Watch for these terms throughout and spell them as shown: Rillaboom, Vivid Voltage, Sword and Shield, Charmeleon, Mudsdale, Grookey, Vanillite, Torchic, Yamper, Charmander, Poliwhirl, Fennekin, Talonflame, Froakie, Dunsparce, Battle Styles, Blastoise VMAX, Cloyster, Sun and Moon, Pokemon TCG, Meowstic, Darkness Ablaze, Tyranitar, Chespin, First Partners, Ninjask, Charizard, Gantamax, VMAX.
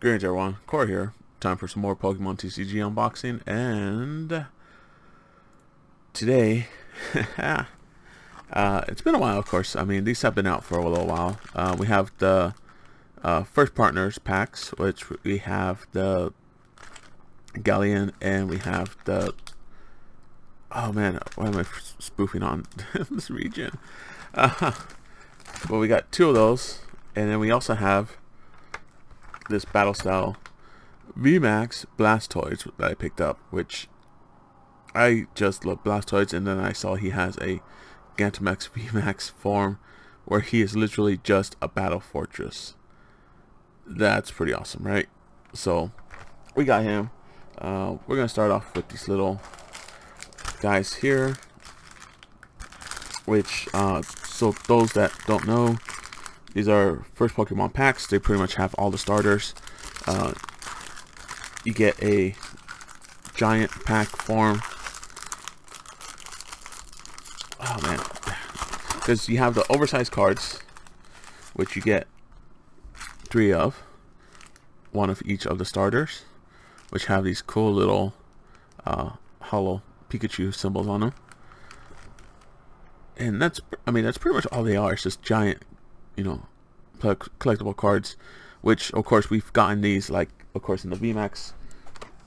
Greetings everyone, Corey here. Time for some more Pokemon TCG unboxing, and today, it's been a while of course. I mean, these have been out for a little while. We have the First Partners packs, which we have the Galleon, and we have the, oh man, why am I spoofing on this region? Well, we got two of those, and then we also have this Battle Style VMAX Blastoise that I picked up, which I just love Blastoise, and then I saw he has a Gantamax VMAX form where he is literally just a battle fortress. That's pretty awesome, right? So we got him. We're gonna start off with these little guys here, which so those that don't know, these are first Pokemon packs. They pretty much have all the starters. You get a giant pack form. Oh man, because you have the oversized cards, which you get three of, one of each of the starters, which have these cool little hollow Pikachu symbols on them. And that's, I mean, that's pretty much all they are. It's just giant, you know, collectible cards, which of course we've gotten these, like of course in the VMAX,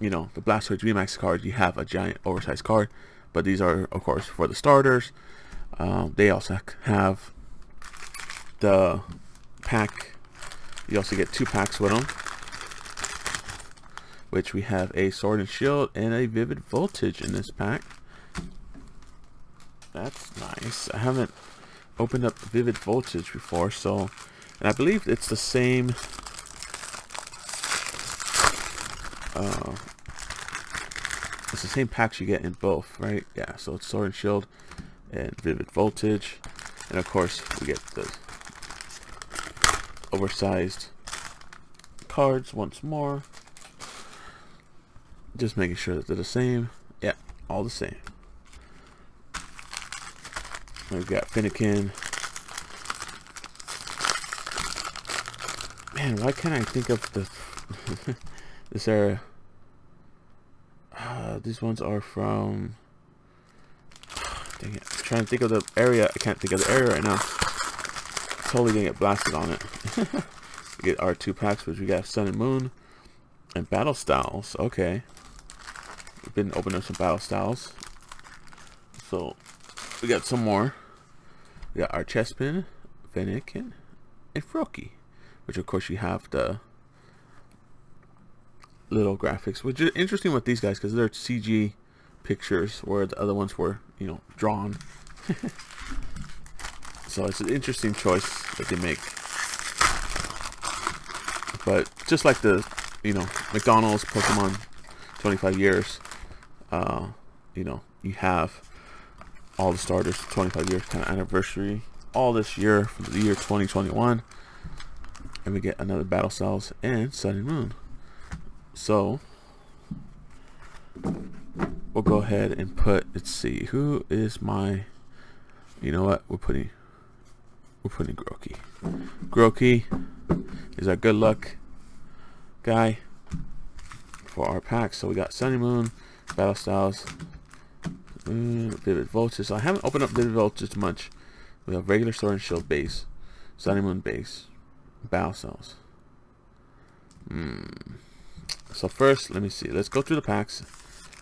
you know, the Blastoise VMAX card, you have a giant oversized card, but these are of course for the starters. They also have the pack, you also get two packs with them, which we have a Sword and Shield and a Vivid Voltage in this pack. That's nice. I haven't opened up Vivid Voltage before, so, and I believe it's the same it's the same packs you get in both, right? Yeah, so it's Sword and Shield and Vivid Voltage, and of course we get the oversized cards once more, just making sure that they're the same. Yeah, all the same. We've got Fennekin. Man, why can't I think of the this area? These ones are from, dang it, I'm trying to think of the area. I can't think of the area right now. Totally gonna get blasted on it. We get our two packs, which we got Sun and Moon and Battle Styles. Okay, we've been opening up some Battle Styles, so we got some more. We got our Chespin, Fennekin, and Froakie, which of course you have the little graphics, which is interesting with these guys because they're CG pictures where the other ones were, you know, drawn. So it's an interesting choice that they make. But just like the, you know, McDonald's Pokemon 25 years, you know, you have all the starters, 25 years kind of anniversary, all this year for the year 2021, and we get another Battle Styles and Sun and Moon. So we'll go ahead and put, let's see, who is my, you know what, we're putting Grookey. Grookey is our good luck guy for our pack. So we got Sun and Moon, Battle Styles, Vivid Voltage. So I haven't opened up Vivid Voltage much. We have regular Sword and Shield base, Sun and Moon base, Battle Styles. So first, let me see. Let's go through the packs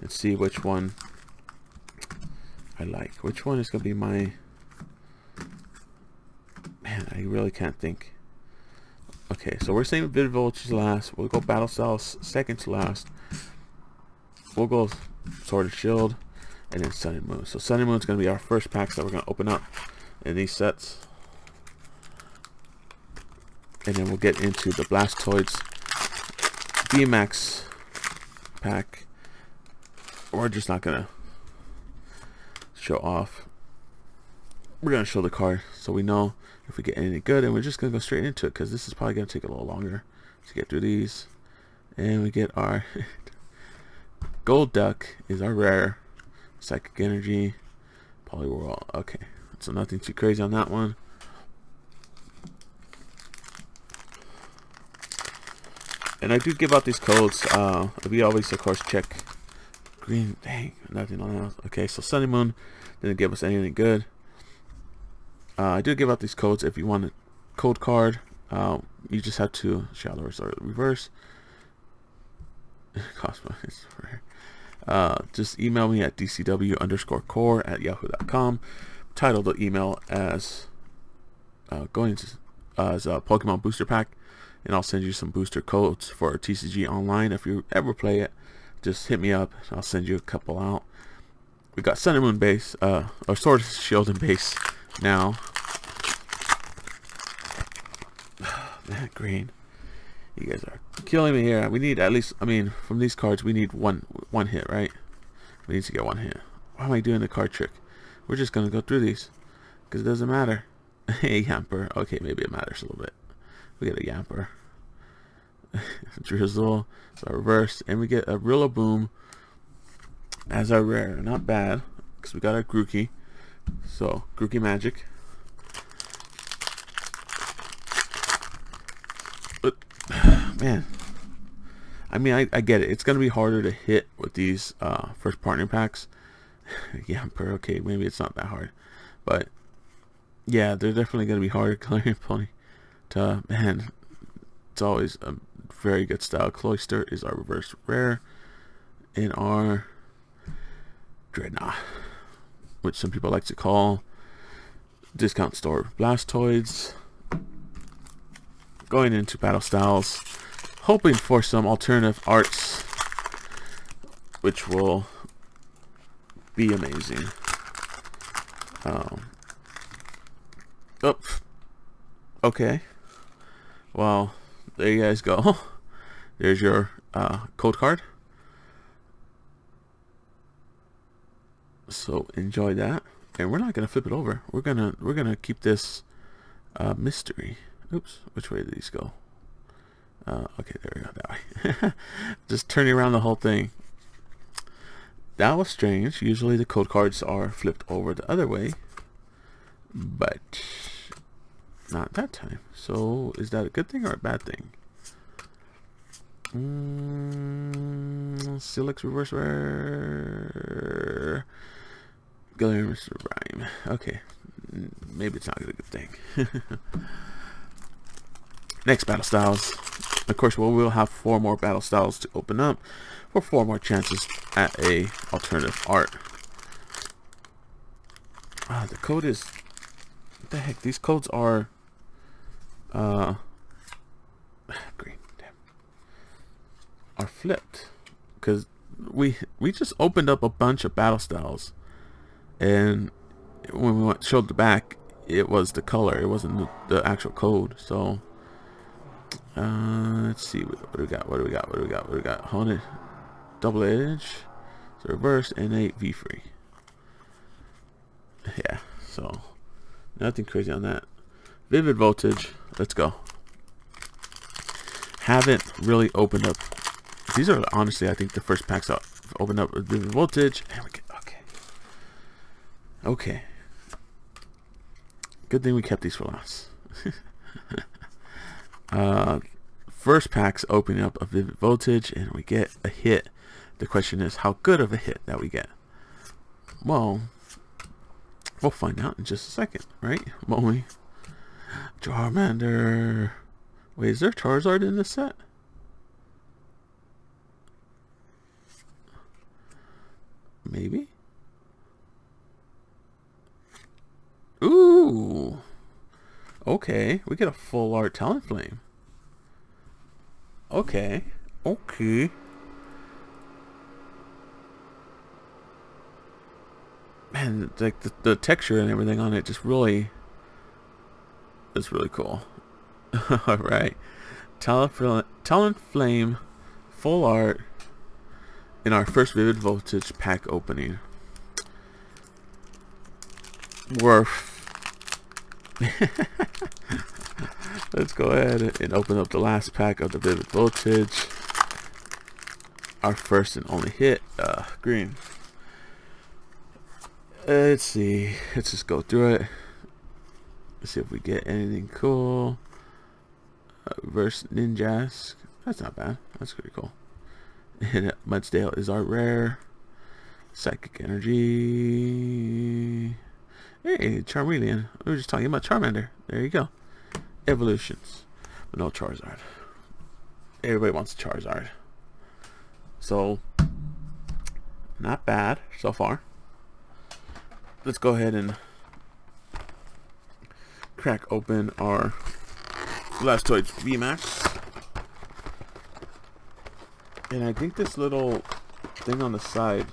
and see which one I like. Which one is gonna be my? Man, I really can't think. Okay, so we're saying Vivid Voltage last. We'll go Battle Styles second to last. We'll go Sword and Shield, and then Sun and Moon. So Sun and Moon is going to be our first packs that we're going to open up in these sets, and then we'll get into the Blastoise VMAX pack. We're just not going to show off. We're going to show the card so we know if we get anything good, and we're just going to go straight into it because this is probably going to take a little longer to get through these. And we get our Gold Duck is our rare. Psychic Energy, Poliwhirl. Okay, so nothing too crazy on that one. And I do give out these codes. We always, of course, check green. Dang, nothing else. Okay, so Sun and Moon didn't give us anything good. I do give out these codes if you want a code card. You just have to shallow or reverse. Cost is rare. Just email me at dcw_core@yahoo.com. Title the email as going to, as a Pokemon booster pack, and I'll send you some booster codes for TCG online. If you ever play it, just hit me up. I'll send you a couple out. We got Sun and Moon base, or Sword and Shield and base now. That green, you guys are killing me here. We need at least, I mean, from these cards, we need one hit, right? We need to get one hit. Why am I doing the card trick? We're just gonna go through these because it doesn't matter. Hey, Yamper. Okay, maybe it matters a little bit. We get a Yamper. Drizzle. So I reversed, and we get a Rillaboom as our rare. Not bad, because we got our Grookey. So Grookey magic. Man, I mean, I get it. It's gonna be harder to hit with these first partner packs. Yamper. Okay, maybe it's not that hard, but yeah, they're definitely gonna be harder. Clarion Pony. Man, it's always a very good style. Cloyster is our reverse rare, and our Dreadnought, which some people like to call discount store Blastoids. Going into Battle Styles, hoping for some alternative arts, which will be amazing. Oh, okay. Well, there you guys go. There's your code card. So enjoy that, and we're not gonna flip it over. We're gonna keep this mystery. Oops, which way did these go? Okay, there we go, that way. Just turning around the whole thing. That was strange. Usually the code cards are flipped over the other way, but not that time. So is that a good thing or a bad thing? Silex reverse rare. Galarian Mr. Rhyme. Okay, maybe it's not a good thing. Next Battle Styles. Of course, we'll have 4 more Battle Styles to open up for 4 more chances at a alternative art. The code is, what the heck? These codes are green. Damn. Are flipped because we just opened up a bunch of Battle Styles, and when we showed the back, it was the color. It wasn't the actual code. So. Let's see what do we got. What do we got? Haunted, double edge, so reverse, N8 V free. Yeah, so nothing crazy on that. Vivid Voltage. Let's go. Haven't really opened up. These are honestly, I think the first packs out opened up with Vivid Voltage. And we get, okay. Good thing we kept these for last. First packs opening up a Vivid Voltage, and we get a hit. The question is how good of a hit that we get. Well, we'll find out in just a second, right? Only Charmander. Wait, is there Charizard in this set? Maybe. Ooh. Okay, we get a full art Talonflame. Okay. Man, like the texture and everything on it just really is really cool. All right, Talonflame, full art in our first Vivid Voltage pack opening. Worth. Let's go ahead and open up the last pack of the Vivid Voltage. Our first and only hit, green. Let's see. Let's just go through it. Let's see if we get anything cool. Reverse Ninjask. That's not bad. That's pretty cool. And Mudsdale is our rare. Psychic energy. Hey, Charmeleon. We were just talking about Charmander. There you go. Evolutions. But no Charizard. Everybody wants a Charizard. So, not bad so far. Let's go ahead and crack open our Blastoise VMAX. And I think this little thing on the side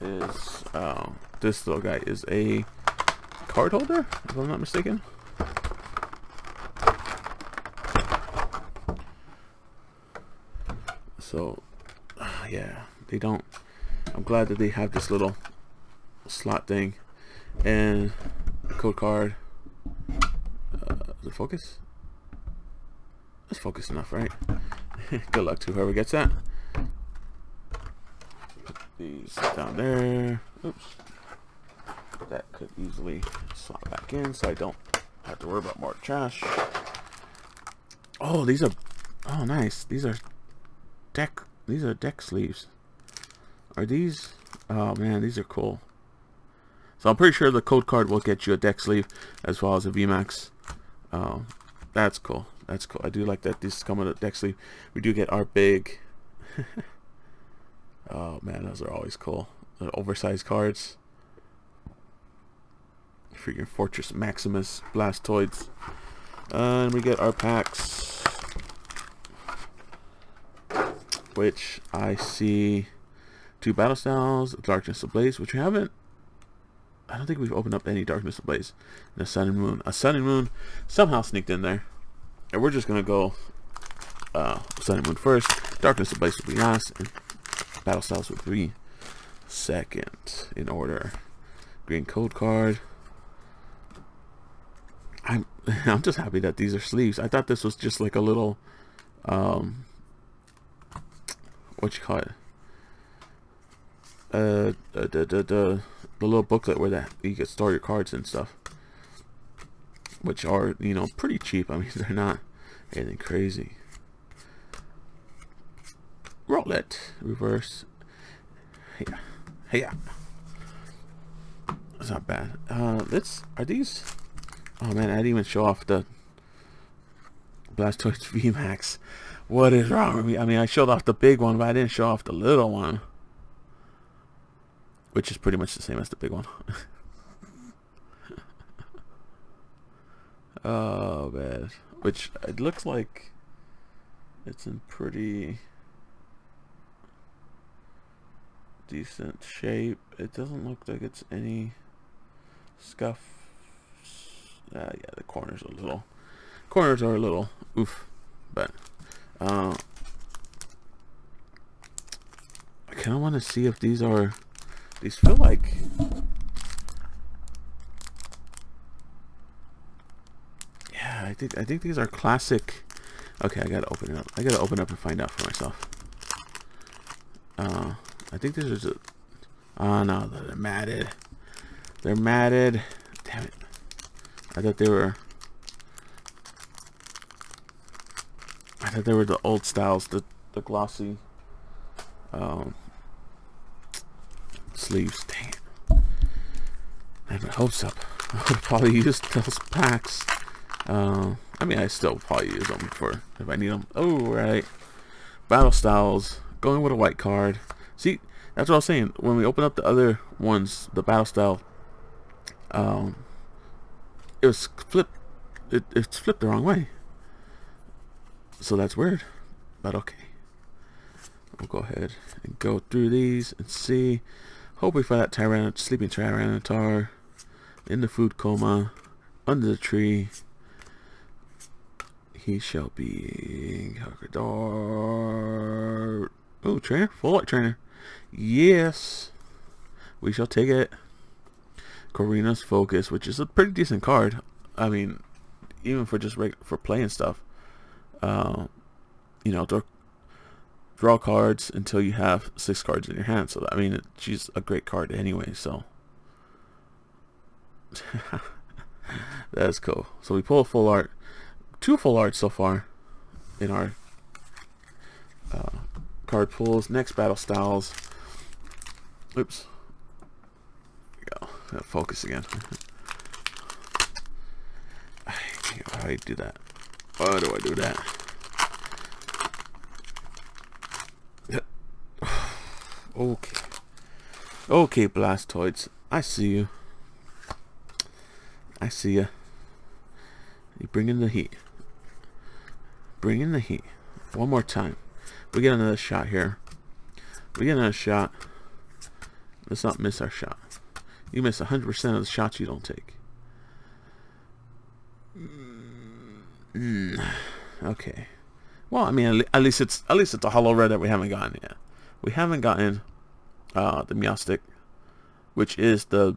is, this little guy is a card holder, if I'm not mistaken. So, yeah, they don't, I'm glad that they have this little slot thing and code card. Is it focus? That's focused enough, right? Good luck to whoever gets that. Put these down there. Oops. That could easily slot back in so I don't have to worry about more trash. Oh, these are, oh nice. These are deck sleeves. Are these, oh man, these are cool. So I'm pretty sure the code card will get you a deck sleeve as well as a VMAX. That's cool. That's cool. I do like that these come with a deck sleeve. We do get our big. Oh man, those are always cool. The oversized cards. Freaking Fortress Maximus, Blastoids, and we get our packs, which I see two Battle Styles, Darkness Ablaze, which we haven't. I don't think we've opened up any Darkness Ablaze. And a Sun and Moon. A Sun and Moon somehow sneaked in there. And we're just going to go Sun and Moon first. Darkness Ablaze will be last. And Battle Styles will be second in order. Green code card. I'm just happy that these are sleeves. I thought this was just like a little... what you call it? The little booklet where that you can store your cards and stuff, which are, you know, pretty cheap. I mean, they're not anything crazy. Roll it, reverse. Yeah, yeah. That's not bad. Let's. Are these? Oh man, I didn't even show off the Blastoise VMAX. What is wrong with me? I mean, I showed off the big one, but I didn't show off the little one, which is pretty much the same as the big one. Oh man, which it looks like it's in pretty decent shape. It doesn't look like it's any scuff. Yeah, the corners are a little oof, but I kind of want to see if these are. These feel like yeah, I think these are classic. Okay, I gotta open it up. I gotta open up and find out for myself. I think this is a oh no, they're matted. They're matted. Damn it. I thought they were. I thought they were the old styles, the glossy. Sleeves, dang it. I have my hopes up. I would probably use those packs. I mean, I still probably use them for if I need them. Oh, right. Battle Styles going with a white card. See, that's what I was saying. When we open up the other ones, the Battle Style, it was flipped. It's flipped the wrong way. So that's weird, but okay. We'll go ahead and go through these and see. Hopefully for that sleeping Tyranitar in the food coma under the tree. He shall be Hakador. Oh, trainer, full light trainer. Yes, we shall take it. Corina's Focus, which is a pretty decent card. I mean, even for just for playing stuff. You know, draw cards until you have 6 cards in your hand. So I mean, she's a great card anyway. So that's cool. So we pull a full art, 2 full arts so far. in our card pulls. Next, Battle Styles. Oops. There we go. Gotta focus again. How do I do that? Why do I do that? Okay. Okay, Blastoids. I see you. I see you. You bring in the heat. Bring in the heat. One more time. We get another shot here. We get another shot. Let's not miss our shot. You miss 100% of the shots you don't take. Okay. Well, I mean, at least it's a hollow rare that we haven't gotten yet. We haven't gotten the Meowstic, which is the,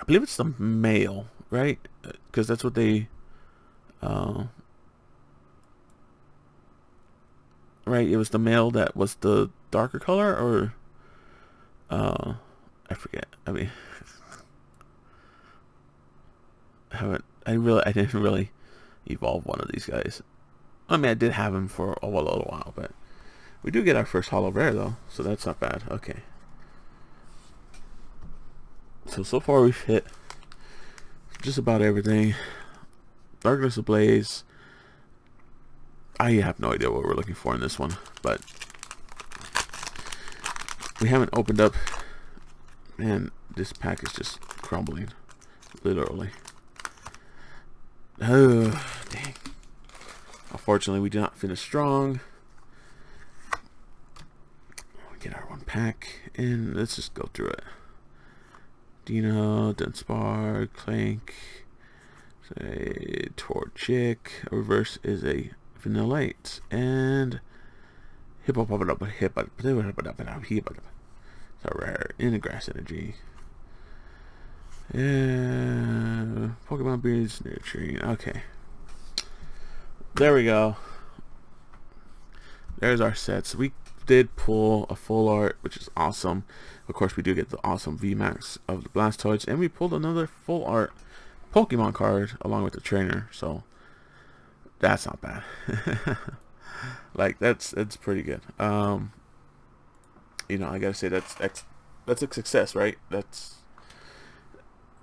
I believe it's the male, right? Because that's what they, right? It was the male that was the darker color, or I forget. I mean, I didn't really evolve one of these guys. I mean, I did have him for a little while, but we do get our first hollow rare though, so that's not bad. Okay, so far we've hit just about everything. Darkness Ablaze, I have no idea what we're looking for in this one, but we haven't opened up. Man, this pack is just crumbling, literally. Oh, dang. Unfortunately, we did not finish strong. We'll get our one pack and let's just go through it. Dino, Dunsparce, Clank, say Torchic. A reverse is a Vanillite and Hippo. It's a rare in the grass energy. Yeah, Pokemon Beards, Nurturing. Okay. There we go. There's our sets. We did pull a full art, which is awesome. Of course, we do get the awesome VMAX of the Blastoise, and we pulled another full art Pokemon card along with the trainer, so that's not bad. Like, that's pretty good. You know, I gotta say that's a success, right?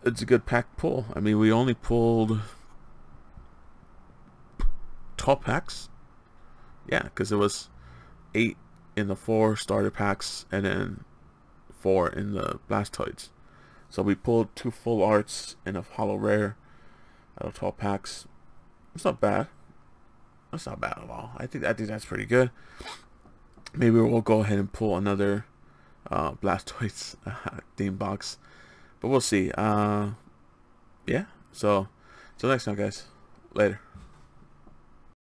It's a good pack pull. I mean, we only pulled 12 packs. Yeah, because there was 8 in the 4 starter packs and then 4 in the Blastoids. So we pulled 2 full arts and a hollow rare out of 12 packs. It's not bad. That's not bad at all. I think that's pretty good. Maybe we'll go ahead and pull another Blastoise theme box. But we'll see. Yeah. So till next time, guys. Later.